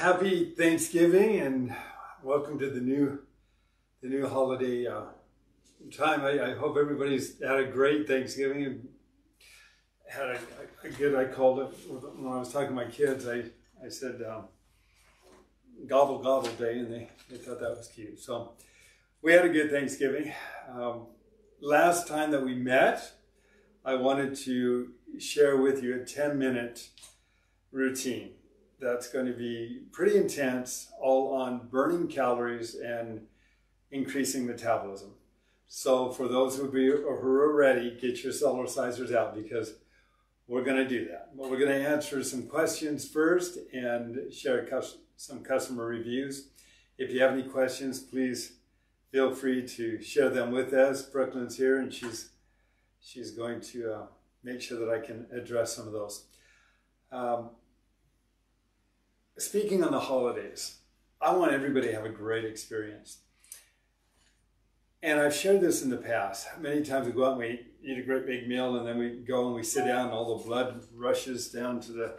Happy Thanksgiving and welcome to the new holiday time. I hope everybody's had a great Thanksgiving and had a good. I called it when I was talking to my kids. I said gobble gobble day, and they thought that was cute. So we had a good Thanksgiving. Last time that we met, I wanted to share with you a 10-minute routine that's going to be pretty intense, all on burning calories and increasing metabolism. So for those who are ready, get your Cellercisers out because we're going to do that. But we're going to answer some questions first and share some customer reviews. If you have any questions, please feel free to share them with us. Brooklyn's here and she's going to make sure that I can address some of those. Speaking on the holidays, I want everybody to have a great experience. And I've shared this in the past. Many times we go out and we eat a great big meal, and then we go and we sit down and all the blood rushes down to the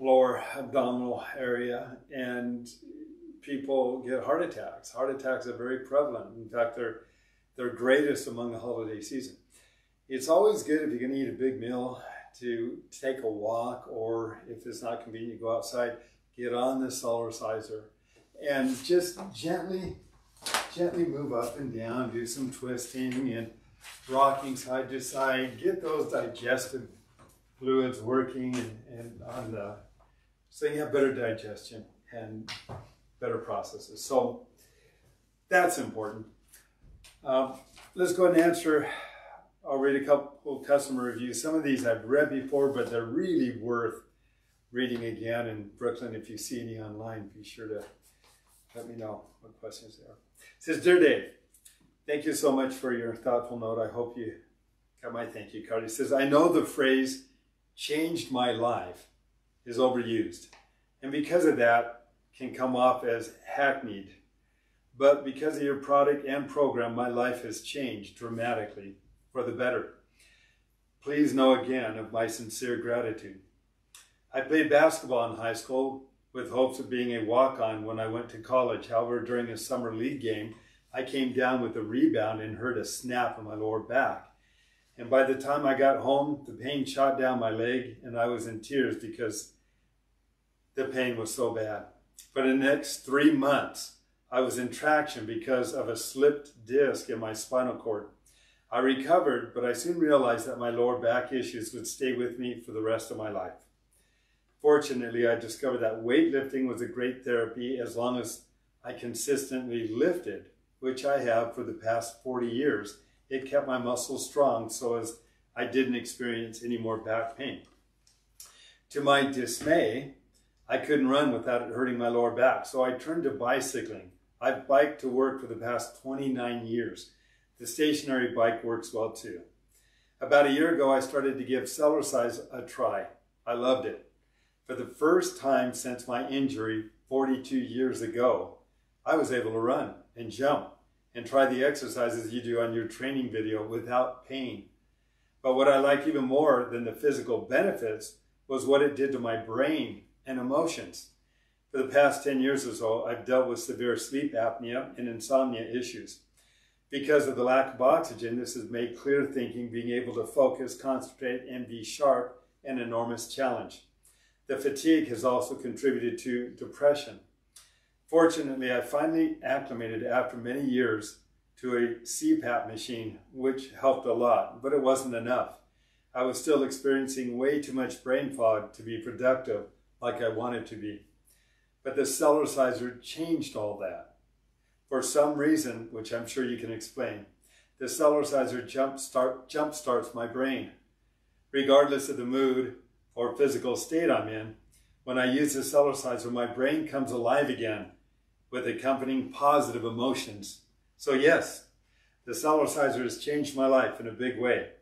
lower abdominal area and people get heart attacks. Heart attacks are very prevalent. In fact, they're greatest among the holiday season. It's always good if you're going to eat a big meal to take a walk, or if it's not convenient, go outside, get on the Cellerciser and just gently move up and down, do some twisting and rocking side to side, get those digestive fluids working and on the, so you have better digestion and better processes. So that's important. Let's go ahead and answer. I'll read a couple customer reviews. Some of these I've read before, but they're really worth reading again. And Brooklyn, if you see any online, be sure to let me know what questions there are. It says, "Dear Dave, thank you so much for your thoughtful note. I hope you got my thank you card." It says, "I know the phrase 'changed my life' is overused, and because of that can come off as hackneyed. But because of your product and program, my life has changed dramatically for the better. Please know again of my sincere gratitude. I played basketball in high school with hopes of being a walk-on when I went to college. However, during a summer league game, I came down with a rebound and heard a snap in my lower back. And by the time I got home, the pain shot down my leg and I was in tears because the pain was so bad. For the next 3 months, I was in traction because of a slipped disc in my spinal cord. I recovered, but I soon realized that my lower back issues would stay with me for the rest of my life. Fortunately, I discovered that weightlifting was a great therapy as long as I consistently lifted, which I have for the past 40 years. It kept my muscles strong so as I didn't experience any more back pain. To my dismay, I couldn't run without it hurting my lower back, so I turned to bicycling. I've biked to work for the past 29 years. The stationary bike works well too. About a year ago, I started to give Cellercise a try. I loved it. For the first time since my injury 42 years ago, I was able to run and jump and try the exercises you do on your training video without pain. But what I like even more than the physical benefits was what it did to my brain and emotions. For the past 10 years or so, I've dealt with severe sleep apnea and insomnia issues. Because of the lack of oxygen, this has made clear thinking, being able to focus, concentrate, and be sharp an enormous challenge. The fatigue has also contributed to depression. Fortunately, I finally acclimated after many years to a CPAP machine, which helped a lot, but it wasn't enough. I was still experiencing way too much brain fog to be productive like I wanted to be. But the Cellerciser changed all that. For some reason, which I'm sure you can explain, the Cellerciser jump starts my brain. Regardless of the mood or physical state I'm in, when I use the Cellerciser, my brain comes alive again with accompanying positive emotions. So yes, the Cellerciser has changed my life in a big way,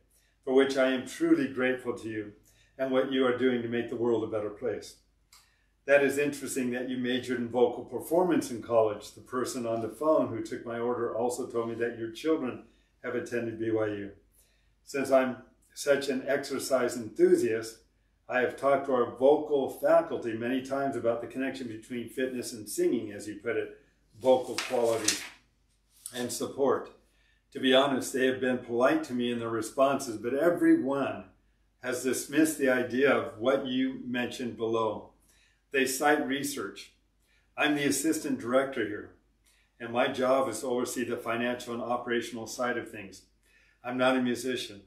for which I am truly grateful to you and what you are doing to make the world a better place. That is interesting that you majored in vocal performance in college. The person on the phone who took my order also told me that your children have attended BYU. Since I'm such an exercise enthusiast, I have talked to our vocal faculty many times about the connection between fitness and singing, as he put it, vocal quality and support. To be honest, they have been polite to me in their responses, but everyone has dismissed the idea of what you mentioned below. They cite research. I'm the assistant director here, and my job is to oversee the financial and operational side of things. I'm not a musician,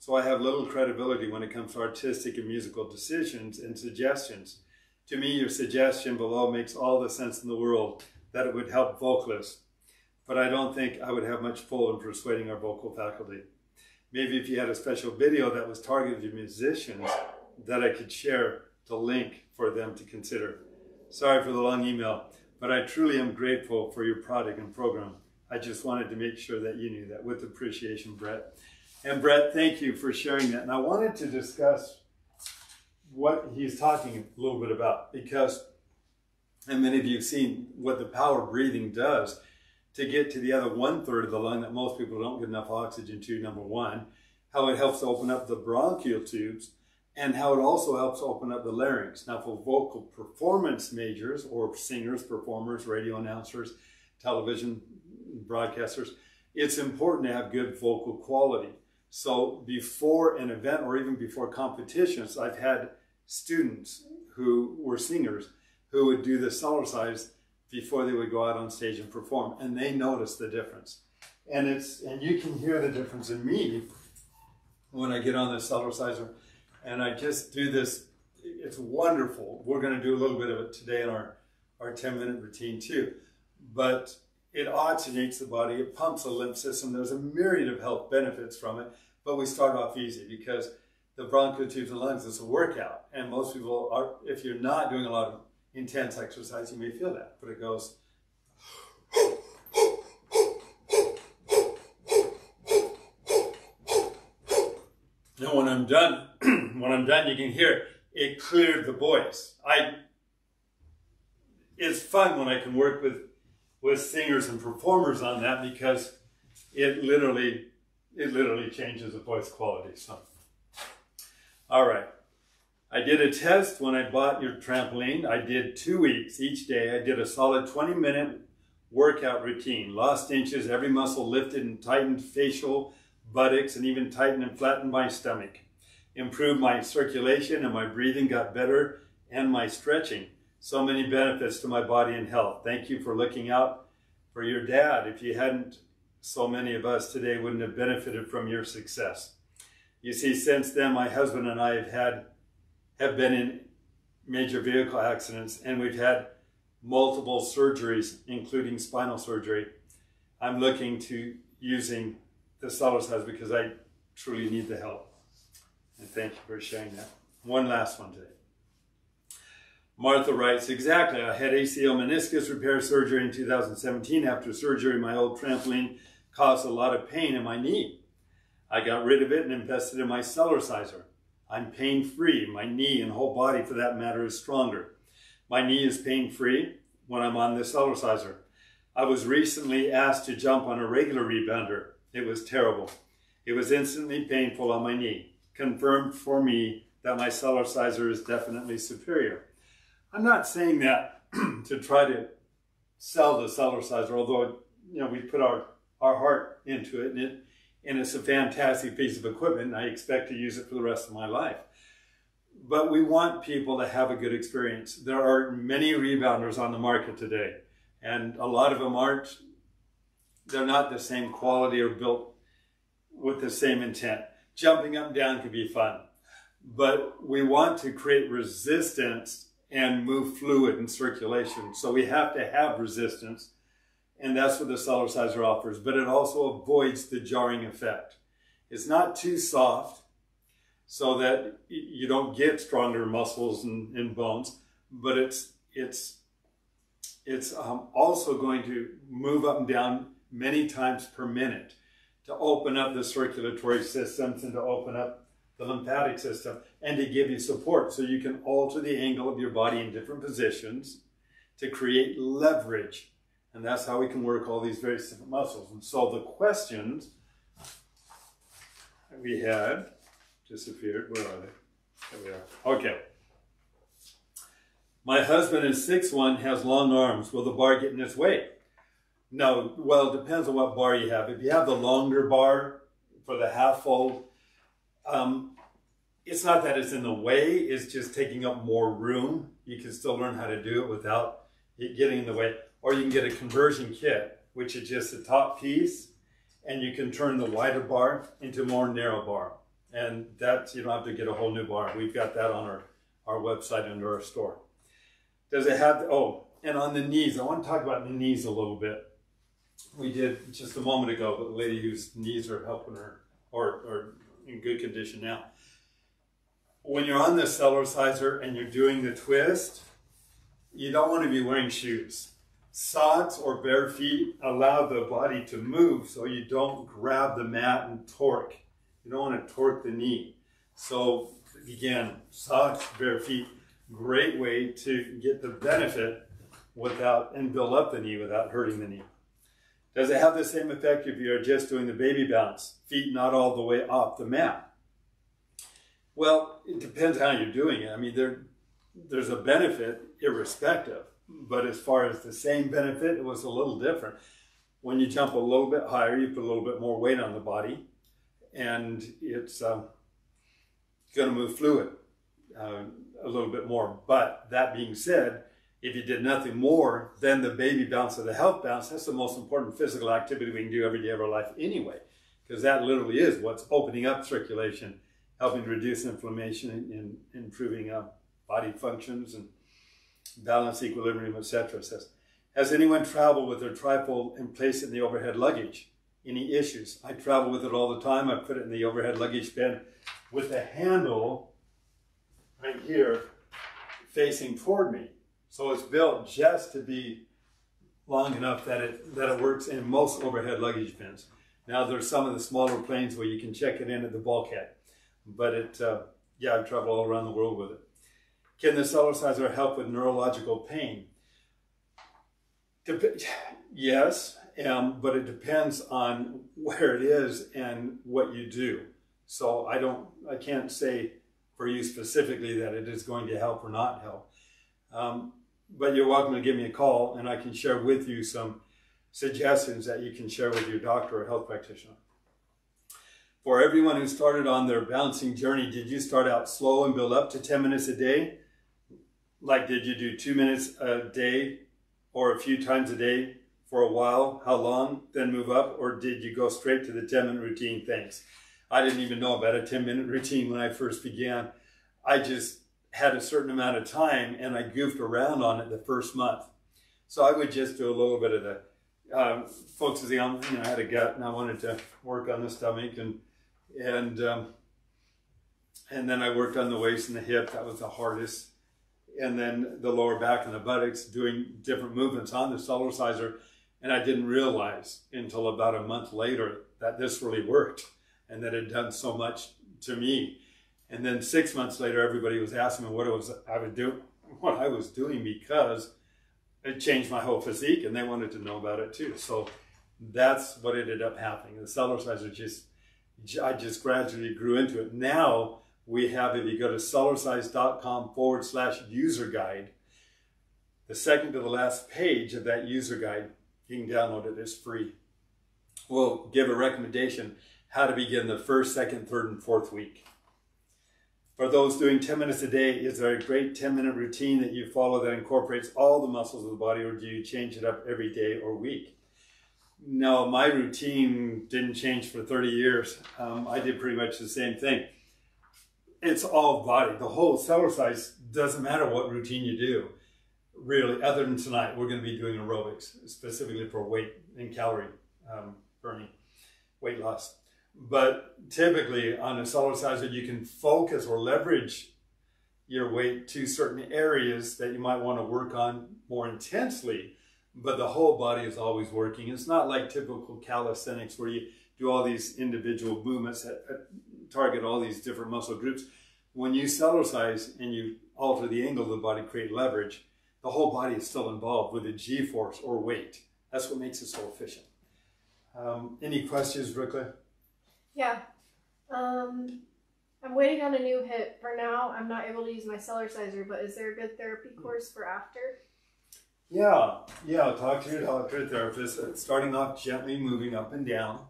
so I have little credibility when it comes to artistic and musical decisions and suggestions. To me, your suggestion below makes all the sense in the world that it would help vocalists, but I don't think I would have much pull in persuading our vocal faculty. Maybe if you had a special video that was targeted to musicians that I could share to link for them to consider. Sorry for the long email, but I truly am grateful for your product and program. I just wanted to make sure that you knew that. With appreciation, Brett. And Brett, thank you for sharing that. And I wanted to discuss what he's talking a little bit about, because, and many of you have seen what the power of breathing does to get to the other one-third of the lung that most people don't get enough oxygen to, number one, how it helps to open up the bronchial tubes, and how it also helps open up the larynx. Now, for vocal performance majors or singers, performers, radio announcers, television broadcasters, it's important to have good vocal quality. So before an event or even before competitions, I've had students who were singers who would do the Cellerciser before they would go out on stage and perform, and they noticed the difference. And you can hear the difference in me when I get on the Cellerciser and I just do this. It's wonderful. We're going to do a little bit of it today in our 10-minute routine too. But it oxygenates the body, it pumps the lymph system. There's a myriad of health benefits from it, but we start off easy because the bronchial tubes and lungs is a workout. And most people are, if you're not doing a lot of intense exercise, you may feel that, but it goes. Now when I'm done, you can hear it cleared the voice. It's fun when I can work with singers and performers on that, because it literally changes the voice quality. So, all right. I did a test when I bought your trampoline. I did 2 weeks. Each day I did a solid 20-minute workout routine. Lost inches, every muscle lifted and tightened, facial, buttocks, and even tightened and flattened my stomach. Improved my circulation, and my breathing got better, and my stretching. So many benefits to my body and health. Thank you for looking out for your dad. If you hadn't, so many of us today wouldn't have benefited from your success. You see, since then, my husband and I have been in major vehicle accidents, and we've had multiple surgeries, including spinal surgery. I'm looking to using the Cellerciser because I truly need the help. And thank you for sharing that. One last one today. Martha writes, exactly, I had ACL meniscus repair surgery in 2017. After surgery, my old trampoline caused a lot of pain in my knee. I got rid of it and invested in my Cellerciser. I'm pain-free. My knee and whole body, for that matter, is stronger. My knee is pain-free when I'm on the Cellerciser. I was recently asked to jump on a regular rebounder. It was terrible. It was instantly painful on my knee. Confirmed for me that my Cellerciser is definitely superior. I'm not saying that to try to sell the Cellerciser, although, you know, we put our heart into it, and it's a fantastic piece of equipment, and I expect to use it for the rest of my life. But we want people to have a good experience. There are many rebounders on the market today, and a lot of them aren't, they're not the same quality or built with the same intent. Jumping up and down can be fun, but we want to create resistance and move fluid and circulation. So we have to have resistance, and that's what the Cellerciser offers, but it also avoids the jarring effect. It's not too soft so that you don't get stronger muscles and bones, but it's also going to move up and down many times per minute to open up the circulatory systems and to open up the lymphatic system, and to give you support. So you can alter the angle of your body in different positions to create leverage. And that's how we can work all these various different muscles. And so the questions we had disappeared. Where are they? Here we are. Okay. My husband is 6'1", has long arms. Will the bar get in his way? No. Well, it depends on what bar you have. If you have the longer bar for the half fold, it's not that it's in the way, it's just taking up more room. You can still learn how to do it without it getting in the way. Or you can get a conversion kit, which is just the top piece, and you can turn the wider bar into a more narrow bar. And that's, you don't have to get a whole new bar. We've got that on our website under our store. Does it have, and on the knees, I want to talk about the knees a little bit. We did just a moment ago, but the lady whose knees are helping her, or in good condition now. When you're on the Cellerciser and you're doing the twist, you don't want to be wearing shoes. Socks or bare feet allow the body to move so you don't grab the mat and torque. You don't want to torque the knee. So again, socks, bare feet, great way to get the benefit without, and build up the knee without hurting the knee. Does it have the same effect if you're just doing the baby bounce? Feet not all the way off the mat. Well, it depends how you're doing it. I mean, there's a benefit irrespective, but as far as the same benefit, it was a little different. When you jump a little bit higher, you put a little bit more weight on the body, and it's going to move fluid a little bit more. But that being said, if you did nothing more than the baby bounce or the health bounce, that's the most important physical activity we can do every day of our life anyway, because that literally is what's opening up circulation, helping to reduce inflammation and improving body functions and balance, equilibrium, etc. Says, has anyone traveled with their trifold and placed it in the overhead luggage? Any issues? I travel with it all the time. I put it in the overhead luggage bin with the handle right here facing toward me. So it's built just to be long enough that it works in most overhead luggage bins. Now there's some of the smaller planes where you can check it in at the bulkhead, but I've traveled all around the world with it. Can the Cellerciser help with neurological pain? Yes, but it depends on where it is and what you do. So I can't say for you specifically that it is going to help or not help. But you're welcome to give me a call, and I can share with you some suggestions that you can share with your doctor or health practitioner. For everyone who started on their bouncing journey, did you start out slow and build up to 10 minutes a day? Like, did you do 2 minutes a day or a few times a day for a while? How long? Then move up? Or did you go straight to the 10-minute routine? Thanks. I didn't even know about a 10-minute routine when I first began. I just had a certain amount of time, and I goofed around on it the first month. So I would just do a little bit of the focusing on, I had a gut and I wanted to work on the stomach, and then I worked on the waist and the hip. That was the hardest. And then the lower back and the buttocks, doing different movements on the Cellerciser. And I didn't realize until about a month later that this really worked and that it had done so much to me. And then 6 months later, everybody was asking me what I was doing, because it changed my whole physique, and they wanted to know about it too. So that's what ended up happening. The Cellerciser I just gradually grew into it. Now we have, if you go to cellercise.com/user guide, the second to the last page of that user guide, you can download it. It's free. We'll give a recommendation how to begin the first, second, third, and fourth week. For those doing 10 minutes a day, is there a great 10-minute routine that you follow that incorporates all the muscles of the body, or do you change it up every day or week? No, my routine didn't change for 30 years. I did pretty much the same thing. It's all body. The whole Cellercise doesn't matter what routine you do, really, other than tonight. We're going to be doing aerobics, specifically for weight and calorie burning, weight loss. But typically on a Cellerciser, you can focus or leverage your weight to certain areas that you might want to work on more intensely. But the whole body is always working. It's not like typical calisthenics where you do all these individual movements that target all these different muscle groups. When you Cellercise and you alter the angle of the body, create leverage, the whole body is still involved with a G-force or weight. That's what makes it so efficient. Any questions, Brooklyn? Yeah. I'm waiting on a new hip. For now, I'm not able to use my Cellerciser, but is there a good therapy course for after? Yeah, talk to your doctor, therapist. Starting off gently, moving up and down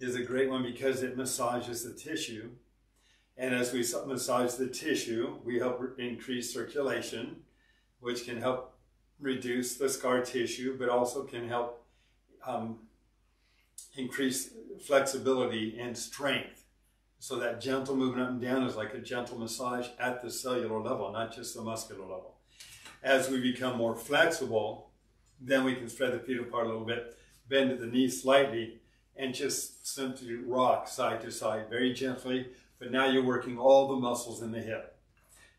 is a great one because it massages the tissue. And as we massage the tissue, we help increase circulation, which can help reduce the scar tissue, but also can help increase flexibility and strength. So that gentle movement up and down is like a gentle massage at the cellular level, not just the muscular level. As we become more flexible, then we can spread the feet apart a little bit, bend at the knees slightly, and just simply rock side to side very gently. But now you're working all the muscles in the hip.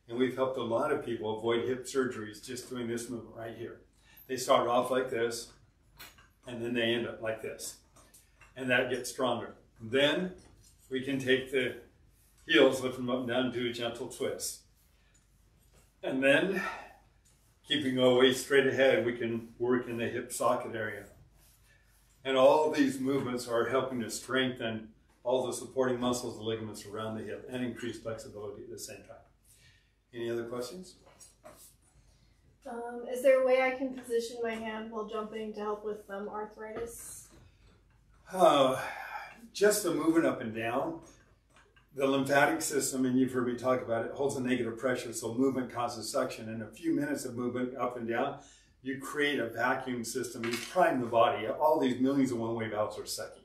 And we've helped a lot of people avoid hip surgeries just doing this movement right here. They start off like this, and then they end up like this. And that gets stronger. Then we can take the heels, lift them up and down, and do a gentle twist. And then, keeping our weight straight ahead, we can work in the hip socket area. And all these movements are helping to strengthen all the supporting muscles and ligaments around the hip and increase flexibility at the same time. Any other questions? Is there a way I can position my hand while jumping to help with thumb arthritis? Just the movement up and down. The lymphatic system, and you've heard me talk about it, holds a negative pressure, so movement causes suction. And a few minutes of movement up and down, you create a vacuum system. You prime the body. All these millions of one-way valves are sucking.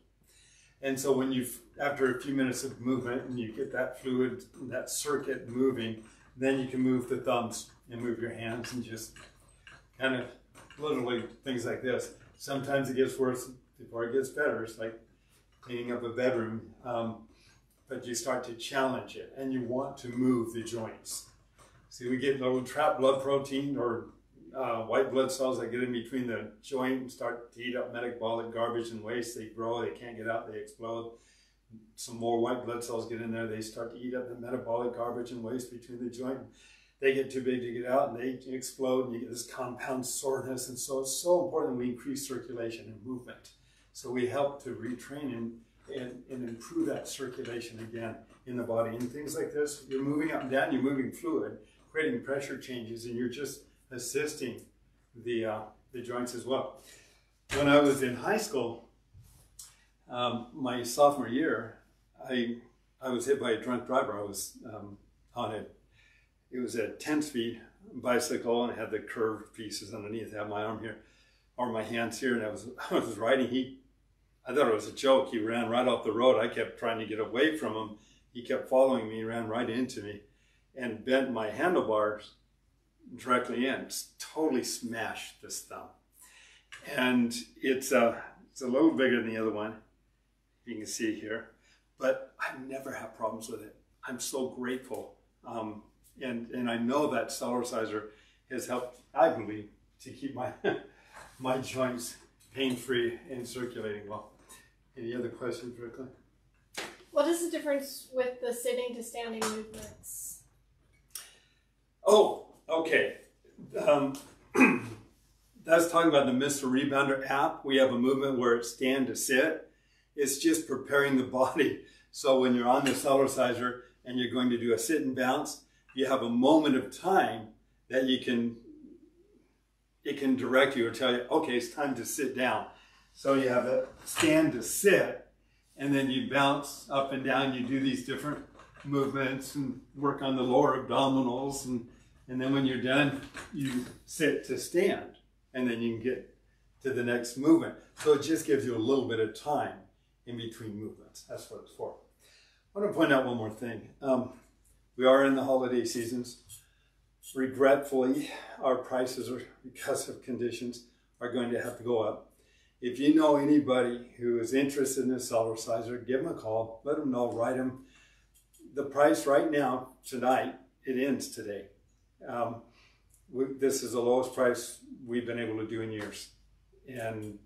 And so when you've, after a few minutes of movement and you get that fluid, that circuit moving, then you can move the thumbs and move your hands and just kind of literally things like this. Sometimes it gets worse before it gets better. It's like cleaning up a bedroom, but you start to challenge it and you want to move the joints. See, we get little trapped blood protein or white blood cells that get in between the joint and start to eat up metabolic garbage and waste. They grow, they can't get out, they explode. Some more white blood cells get in there, they start to eat up the metabolic garbage and waste between the joint. They get too big to get out and they explode and you get this compound soreness. And so it's so important that we increase circulation and movement. So we help to retrain and improve that circulation again in the body. And things like this, you're moving up and down, you're moving fluid, creating pressure changes, and you're just assisting the joints as well. When I was in high school, my sophomore year, I was hit by a drunk driver. I was on it was a 10-speed bicycle and it had the curved pieces underneath. I had my arm here, or my hands here, and I was riding. I thought it was a joke. He ran right off the road. I kept trying to get away from him. He kept following me. He ran right into me and bent my handlebars directly in, just totally smashed this thumb. And it's a little bigger than the other one, you can see here, but I never have problems with it. I'm so grateful. And I know that Cellerciser has helped, I believe, to keep my, my joints pain-free and circulating well. Any other questions, Rickly? What is the difference with the sitting to standing movements? Oh, okay, that's talking about the Mr. Rebounder app. We have a movement where it's stand to sit. It's just preparing the body. So when you're on the Cellerciser and you're going to do a sit and bounce, you have a moment of time that you can, it can direct you or tell you, okay, it's time to sit down. So you have a stand to sit, and then you bounce up and down. You do these different movements and work on the lower abdominals, and then when you're done, you sit to stand, and then you can get to the next movement. So it just gives you a little bit of time in between movements. That's what it's for. I want to point out one more thing. We are in the holiday seasons. Regretfully, our prices are, because of conditions, are going to have to go up. If you know anybody who is interested in a Cellerciser, give them a call, let them know, write them. The price right now, tonight, it ends today. This is the lowest price we've been able to do in years, and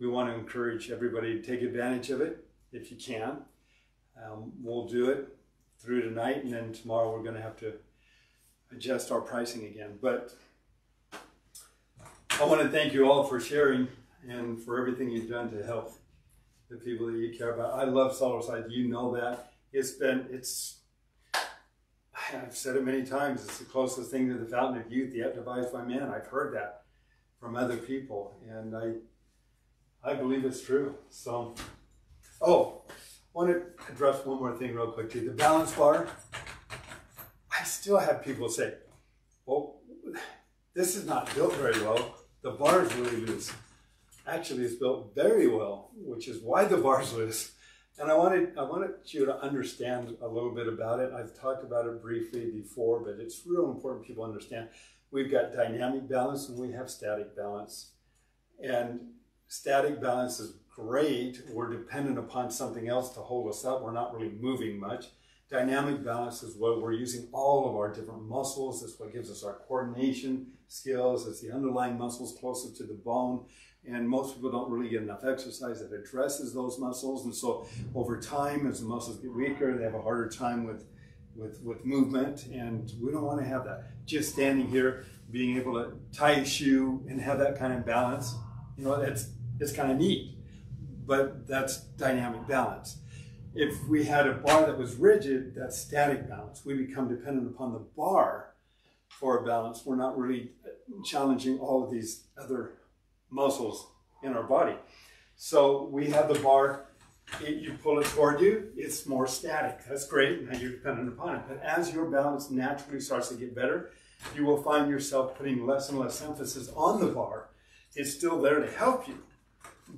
we want to encourage everybody to take advantage of it if you can. We'll do it through tonight, and then tomorrow we're going to have to adjust our pricing again. But I want to thank you all for sharing and for everything you've done to help the people that you care about. I love Cellerciser, you know that. It's I've said it many times, it's the closest thing to the fountain of youth yet devised by man. I've heard that from other people, and I believe it's true. So, oh, I want to address one more thing real quick too. The balance bar, I still have people say, well, this is not built very well. The bar is really loose. Actually, it's built very well, which is why the bar is loose. And I wanted you to understand a little bit about it. I've talked about it briefly before, but it's real important people understand. We've got dynamic balance and we have static balance. And static balance is great. We're dependent upon something else to hold us up. We're not really moving much. Dynamic balance is what we're using all of our different muscles. That's what gives us our coordination skills. It's the underlying muscles closest to the bone. And most people don't really get enough exercise that addresses those muscles. And so over time, as the muscles get weaker, they have a harder time with movement. And we don't want to have that. Just standing here, being able to tie a shoe and have that kind of balance, you know, it's kind of neat. But that's dynamic balance. If we had a bar that was rigid, that's static balance. We become dependent upon the bar for balance. We're not really challenging all of these other muscles in our body. So we have the bar, you pull it toward you, it's more static. That's great, now you're dependent upon it. But as your balance naturally starts to get better, you will find yourself putting less and less emphasis on the bar. It's still there to help you,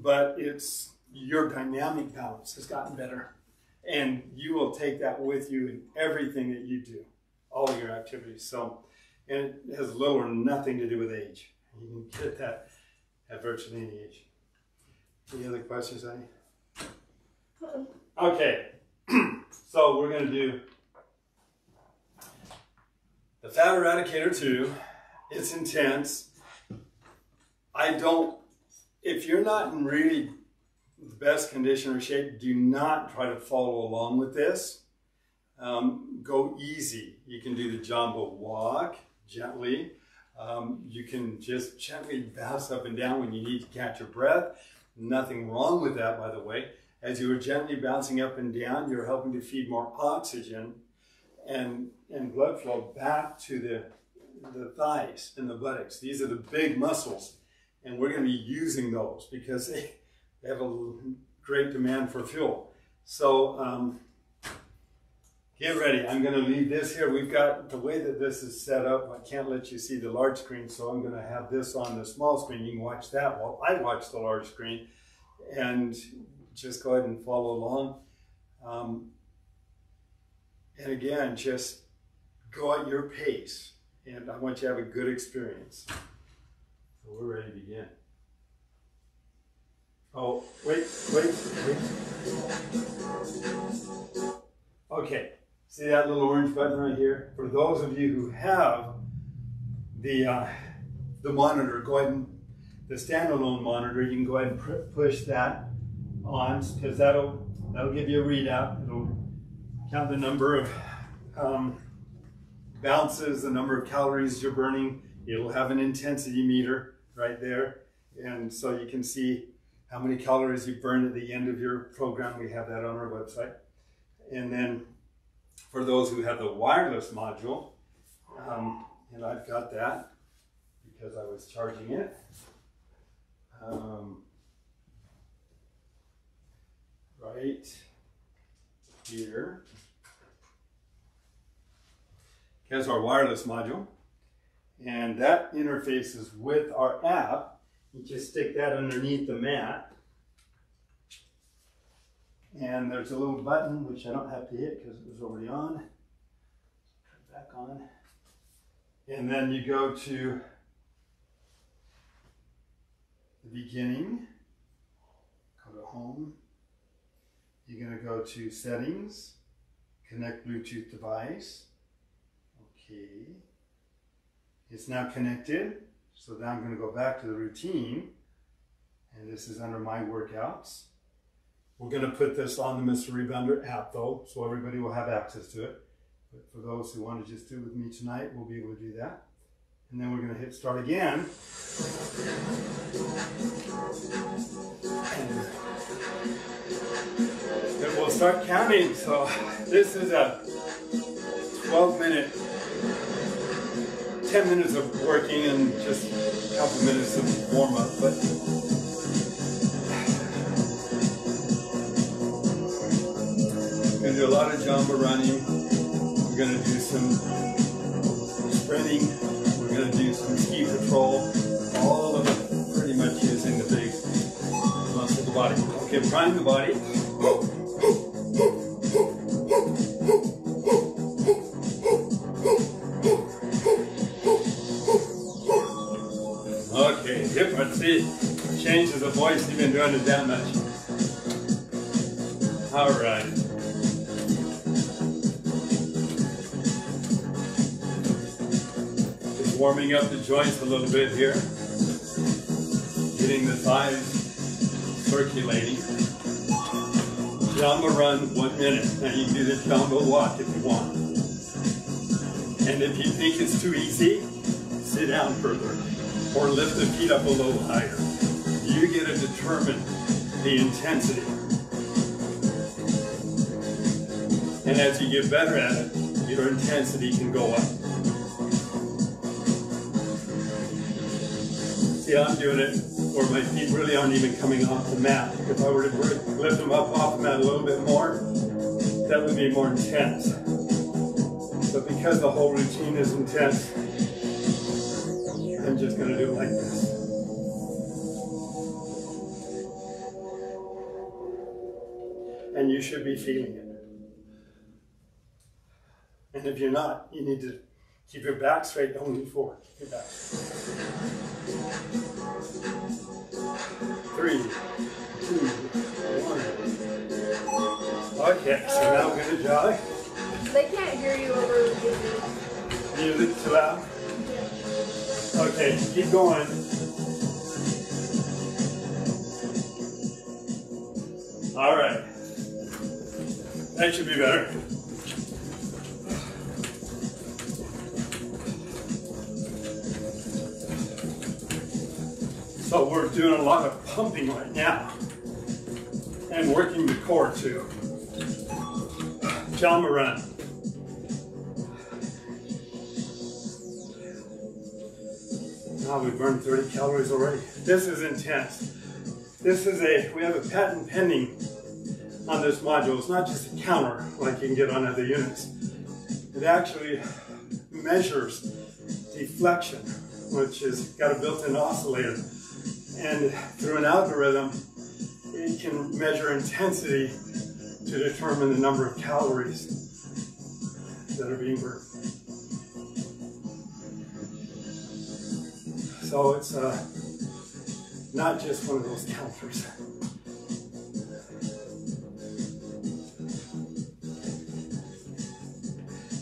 but it's your dynamic balance has gotten better. And you will take that with you in everything that you do, all of your activities. So, and it has little or nothing to do with age. You can get that at virtually any age. Any other questions, honey? Okay, so we're going to do the Fat Eradicator 2. It's intense. If you're not in really the best condition or shape, do not try to follow along with this. Go easy. You can do the jumbo walk gently. You can just gently bounce up and down when you need to catch your breath. Nothing wrong with that, by the way. As you are gently bouncing up and down, you're helping to feed more oxygen and blood flow back to the thighs and the buttocks. These are the big muscles, and we're going to be using those because they have a great demand for fuel. So get ready. I'm going to leave this here. We've got the way that this is set up. I can't let you see the large screen, so I'm going to have this on the small screen. You can watch that while I watch the large screen, and just go ahead and follow along. And again, just go at your pace, and I want you to have a good experience. So we're ready to begin. Oh, wait. Okay, see that little orange button right here? For those of you who have the monitor, go ahead and, the standalone monitor, you can go ahead and push that on, because that'll give you a readout. It'll count the number of bounces, the number of calories you're burning. It'll have an intensity meter right there. And so you can see how many calories you burned at the end of your program. We have that on our website. And then for those who have the wireless module, and I've got that because I was charging it. Right here. Here's our wireless module. And that interfaces with our app. You just stick that underneath the mat, and there's a little button which I don't have to hit because it was already on. Put it back on, and then you go to the beginning. Go to home. You're going to go to settings, connect Bluetooth device. Okay, it's now connected. So then I'm going to go back to the routine, and this is under my workouts. We're going to put this on the Mr. Rebounder app though, so everybody will have access to it. But for those who want to just do it with me tonight, we'll be able to do that. And then we're going to hit start again. And we'll start counting. So this is a 10 minutes of working and just a couple minutes of warm up, but I'm going to do a lot of jumbo running, we're going to do some sprinting, we're going to do some ski patrol, all of it pretty much using the big muscle of the body. Okay, prime the body. See, changes the voice, you've been doing it that much. All right. Just warming up the joints a little bit here. Getting the thighs circulating. Jumbo run, 1 minute. Now you can do this jumbo walk if you want. And if you think it's too easy, sit down further. Or lift the feet up a little higher. You get to determine the intensity. And as you get better at it, your intensity can go up. See, I'm doing it where my feet really aren't even coming off the mat. If I were to lift them up off the mat a little bit more, that would be more intense. But because the whole routine is intense, I'm just going to do it like this. And you should be feeling it. And if you're not, you need to keep your back straight, don't lean forward. Your back. 3, 2, 1. Okay, so now we're going to jog. They can't hear you over the music. Music too loud? Okay, keep going. All right. That should be better. So we're doing a lot of pumping right now and working the core too. Jump around. Wow, we burned 30 calories already. This is intense. This is we have a patent pending on this module. It's not just a counter like you can get on other units. It actually measures deflection, which has got a built-in oscillator. And through an algorithm, it can measure intensity to determine the number of calories that are being burned. So it's not just one of those counters.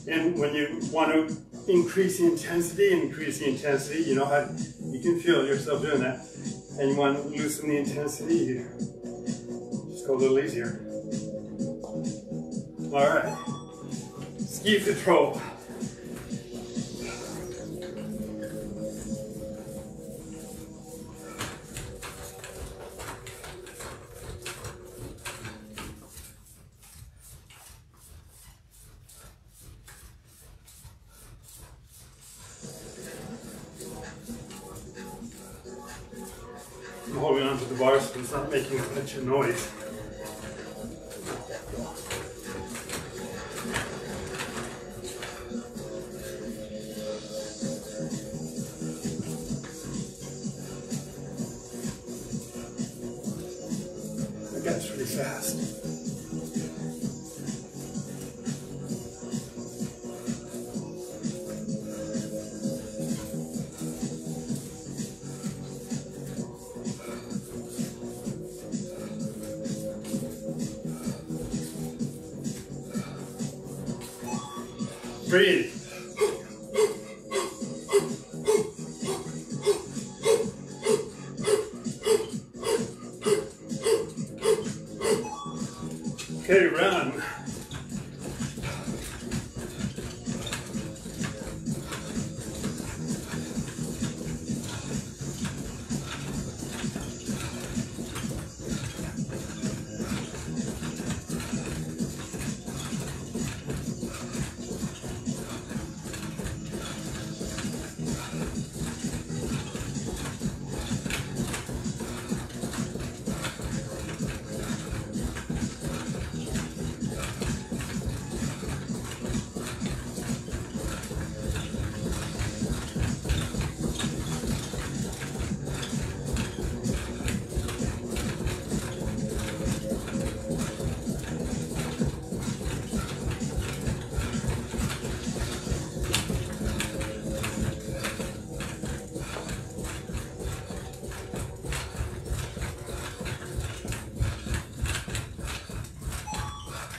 And when you want to increase the intensity, you know how you can feel yourself doing that. And you want to loosen the intensity, you just go a little easier. All right, ski patrol. Of noise. That got pretty fast. Breathe. Okay, run.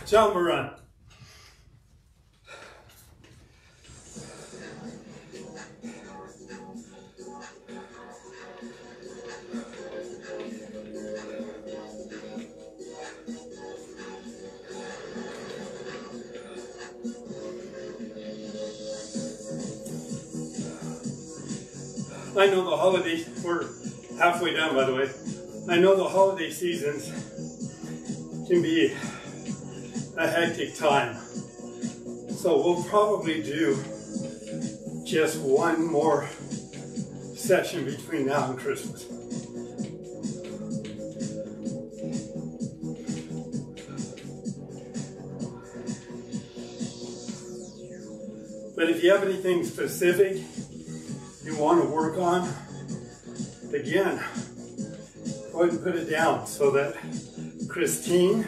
Tell them to run. I know the holidays, we're halfway down by the way, I know the holiday seasons can be a hectic time, so we'll probably do just one more session between now and Christmas. But if you have anything specific you want to work on, again, go ahead and put it down so that Christine,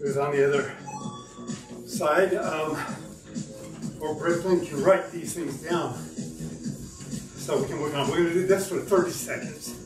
who's on the other side, or Brooklyn, can write these things down so we can work on them. We're going to do this for 30 seconds.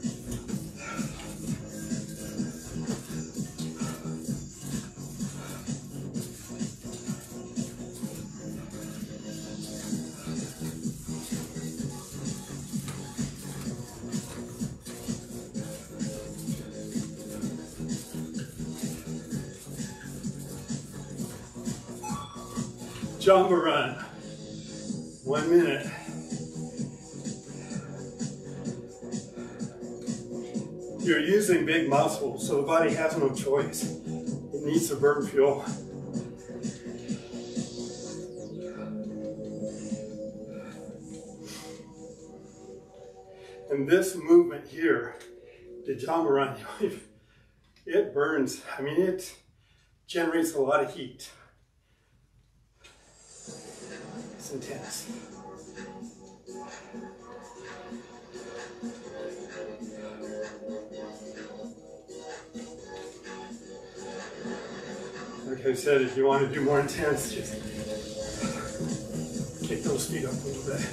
Jumbo run, 1 minute. You're using big muscles, so the body has no choice. It needs to burn fuel. And this movement here, the jumbo run, it burns, I mean, it generates a lot of heat. It's intense. Like I said, if you want to do more intense, just kick those feet up a little bit.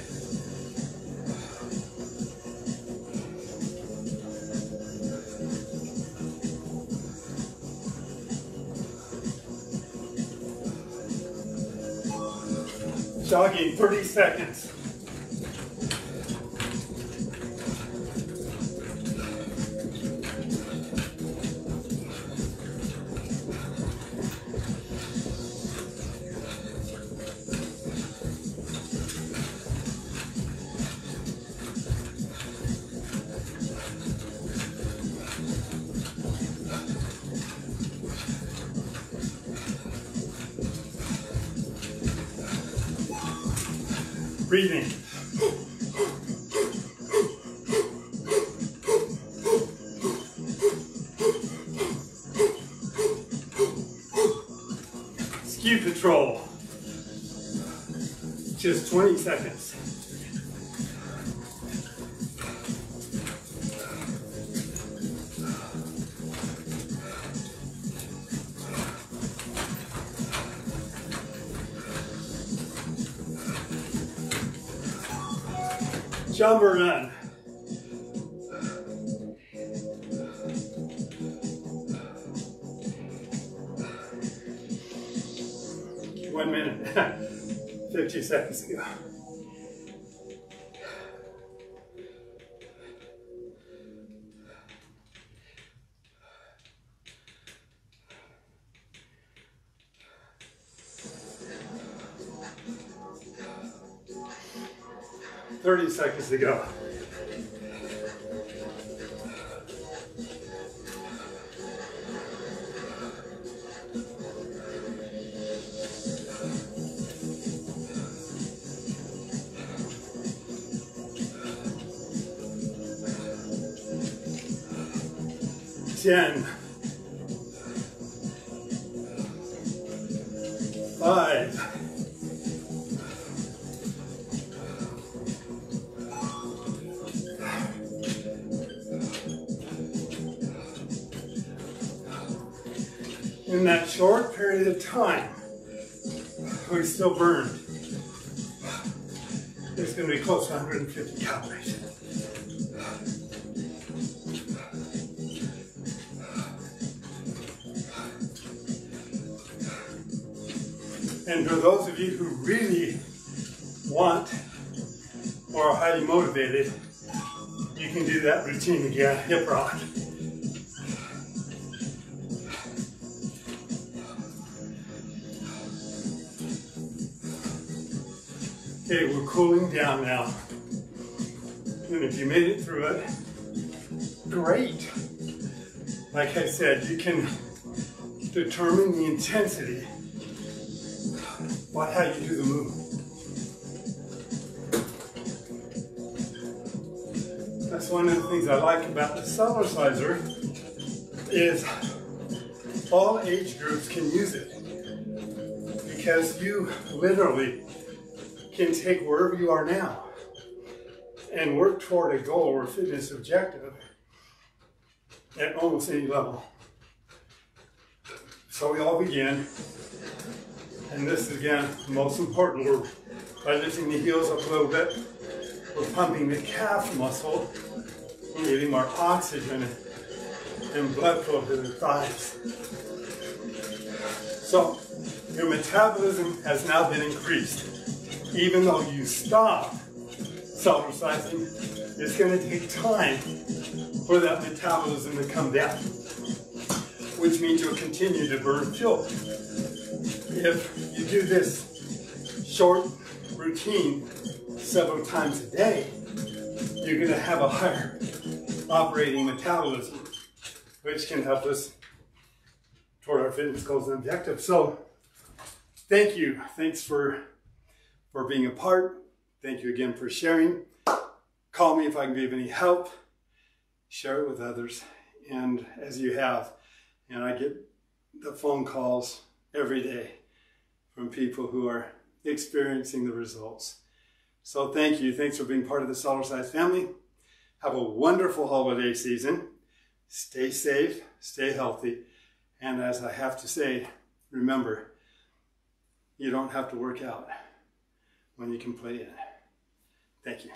Jogging, 30 seconds. Breathing. Ski patrol. Just 20 seconds. Jump or run. One minute, 50 seconds to go. Seconds to go. Ten. 5. Short period of time, we still burned. It's going to be close to 150 calories. And for those of you who really want or are highly motivated, you can do that routine again, hip rock. Okay, we're cooling down now. And if you made it through it, great. Like I said, you can determine the intensity by how you do the movement. That's one of the things I like about the Cellerciser is all age groups can use it, because you literally can take wherever you are now and work toward a goal or a fitness objective at almost any level. So we all begin, and this is again the most important work. By lifting the heels up a little bit, we're pumping the calf muscle, we're getting more oxygen and blood flow to the thighs. So your metabolism has now been increased. Even though you stop Cellercising, it's going to take time for that metabolism to come down, which means you'll continue to burn fuel. If you do this short routine several times a day, you're going to have a higher operating metabolism, which can help us toward our fitness goals and objectives. So, thank you. Thanks for being a part. Thank you again for sharing. Call me if I can be of any help. Share it with others, and as you have. And I get the phone calls every day from people who are experiencing the results. So thank you. Thanks for being part of the Cellercise family. Have a wonderful holiday season. Stay safe, stay healthy. And as I have to say, remember, you don't have to work out when you can play it. Thank you.